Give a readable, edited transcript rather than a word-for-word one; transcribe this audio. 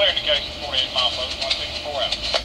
Cleared to go to 48 miles over 164 out.